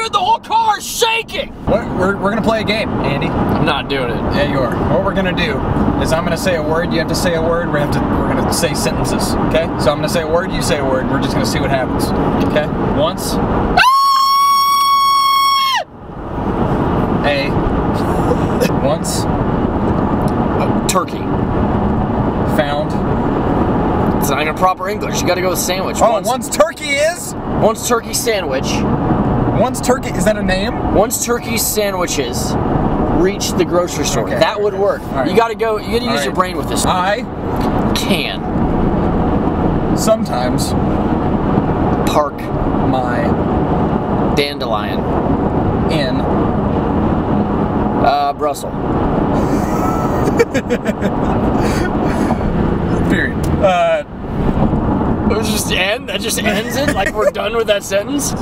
Dude, the whole car is shaking! We're gonna play a game, Andy. I'm not doing it. Yeah, you are. What we're gonna do is I'm gonna say a word, you have to say a word, we're gonna say sentences, okay? So I'm gonna say a word, you say a word, we're just gonna see what happens, okay? Once. A. Once. Turkey. Found. It's not even proper English, you gotta go with sandwich. Oh, once turkey is? Once turkey sandwich. Once turkey, is that a name? Once turkey sandwiches reach the grocery store. Okay, that would work. Right. You gotta go, you gotta use your brain with this. I can sometimes park my dandelion in Brussels. Period. It was just end? That just ends it? Like we're done with that sentence?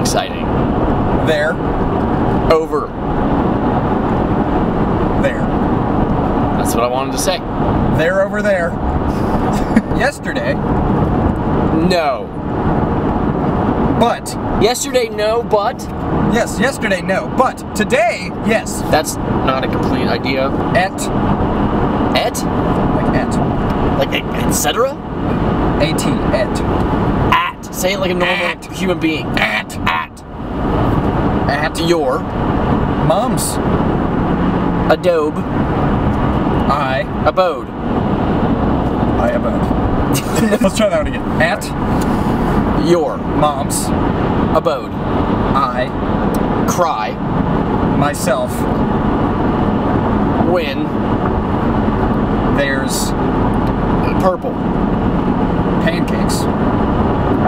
Exciting. There. Over. There. That's what I wanted to say. There over there. Yesterday. No. But. Yesterday, no, but. Yes, yesterday, no, but. Today, yes. That's not a complete idea. Et. Et? Like et. Like et cetera? A-T, et. At. Say it like a normal human being. At. At your mom's adobe. I abode. Let's try that one again. At your mom's abode. I cry myself when there's purple pancakes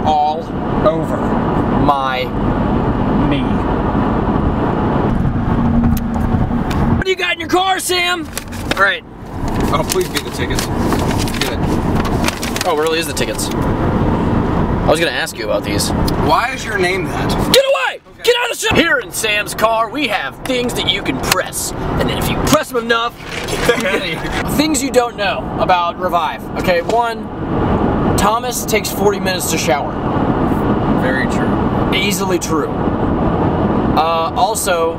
all over my knee. What do you got in your car, Sam? All right. Oh, please be the tickets. Good. Oh, it really is the tickets. I was gonna ask you about these. Why is your name that? Get away! Okay. Get out of the shop! Here in Sam's car, we have things that you can press. And then if you press them enough, things you don't know about ReVive. Okay, one, Thomas takes 40 minutes to shower. Very true. Easily true. Also,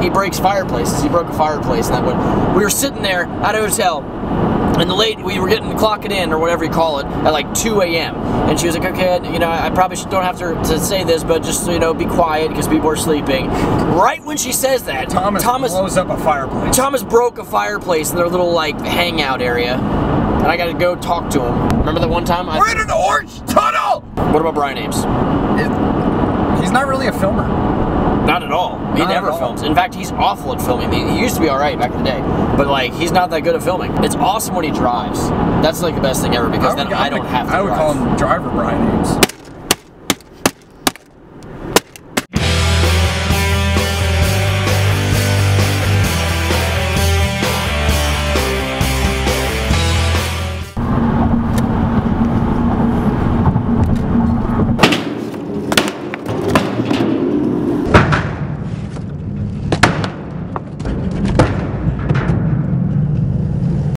he breaks fireplaces. He broke a fireplace, and that one. We were sitting there at a hotel, and we were getting clocking in or whatever you call it at like 2 a.m. And she was like, "Okay, you know, I probably don't have to say this, but just you know, be quiet because people are sleeping." Right when she says that, Thomas blows up a fireplace. Thomas broke a fireplace in their little like hangout area, and I got to go talk to him. Remember that one time? We're in an orange tunnel. What about Brian Ames? He's not really a filmer. Not at all. He never films. In fact, he's awful at filming. He used to be all right back in the day, but like he's not that good at filming. It's awesome when he drives. That's like the best thing ever because then I don't have to drive. I would call him Driver Brian Ames.